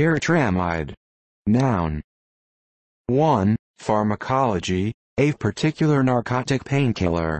Piritramide. Noun. 1. Pharmacology, a particular narcotic painkiller.